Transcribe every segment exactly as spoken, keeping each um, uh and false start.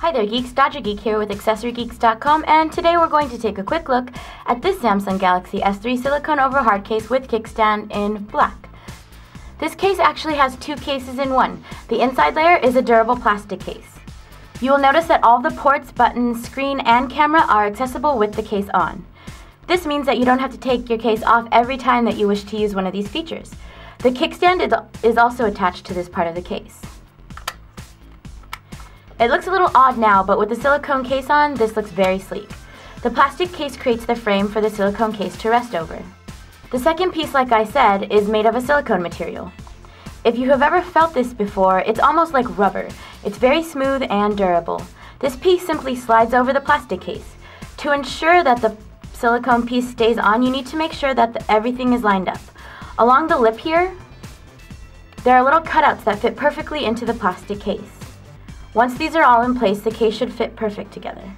Hi there geeks, Dodger Geek here with accessory geeks dot com, and today we're going to take a quick look at this Samsung Galaxy S three silicone over hard case with kickstand in black. This case actually has two cases in one. The inside layer is a durable plastic case. You will notice that all the ports, buttons, screen, and camera are accessible with the case on. This means that you don't have to take your case off every time that you wish to use one of these features. The kickstand is also attached to this part of the case. It looks a little odd now, but with the silicone case on, this looks very sleek. The plastic case creates the frame for the silicone case to rest over. The second piece, like I said, is made of a silicone material. If you have ever felt this before, it's almost like rubber. It's very smooth and durable. This piece simply slides over the plastic case. To ensure that the silicone piece stays on, you need to make sure that the, everything is lined up. Along the lip here, there are little cutouts that fit perfectly into the plastic case. Once these are all in place, the case should fit perfect together.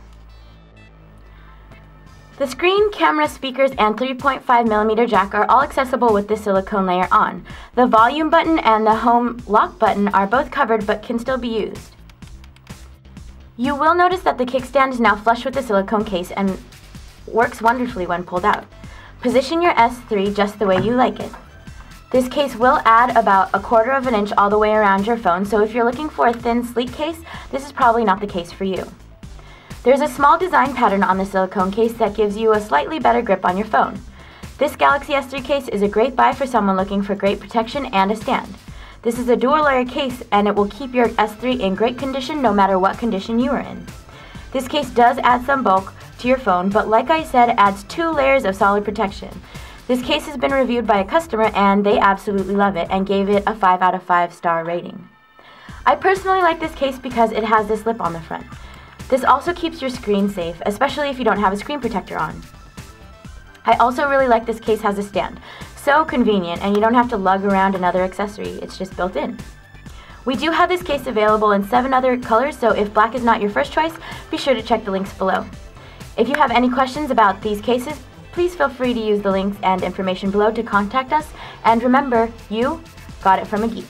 The screen, camera, speakers, and three point five millimeter jack are all accessible with the silicone layer on. The volume button and the home lock button are both covered but can still be used. You will notice that the kickstand is now flush with the silicone case and works wonderfully when pulled out. Position your S three just the way you like it. This case will add about a quarter of an inch all the way around your phone, so if you're looking for a thin, sleek case, this is probably not the case for you. There's a small design pattern on the silicone case that gives you a slightly better grip on your phone. This Galaxy S three case is a great buy for someone looking for great protection and a stand. This is a dual-layer case, and it will keep your S three in great condition no matter what condition you are in. This case does add some bulk to your phone, but like I said, adds two layers of solid protection. This case has been reviewed by a customer and they absolutely love it and gave it a five out of five star rating. I personally like this case because it has this lip on the front. This also keeps your screen safe, especially if you don't have a screen protector on. I also really like this case has a stand. So convenient, and you don't have to lug around another accessory, it's just built in. We do have this case available in seven other colors, so if black is not your first choice, be sure to check the links below. If you have any questions about these cases, please feel free to use the links and information below to contact us, and remember, you got it from a geek.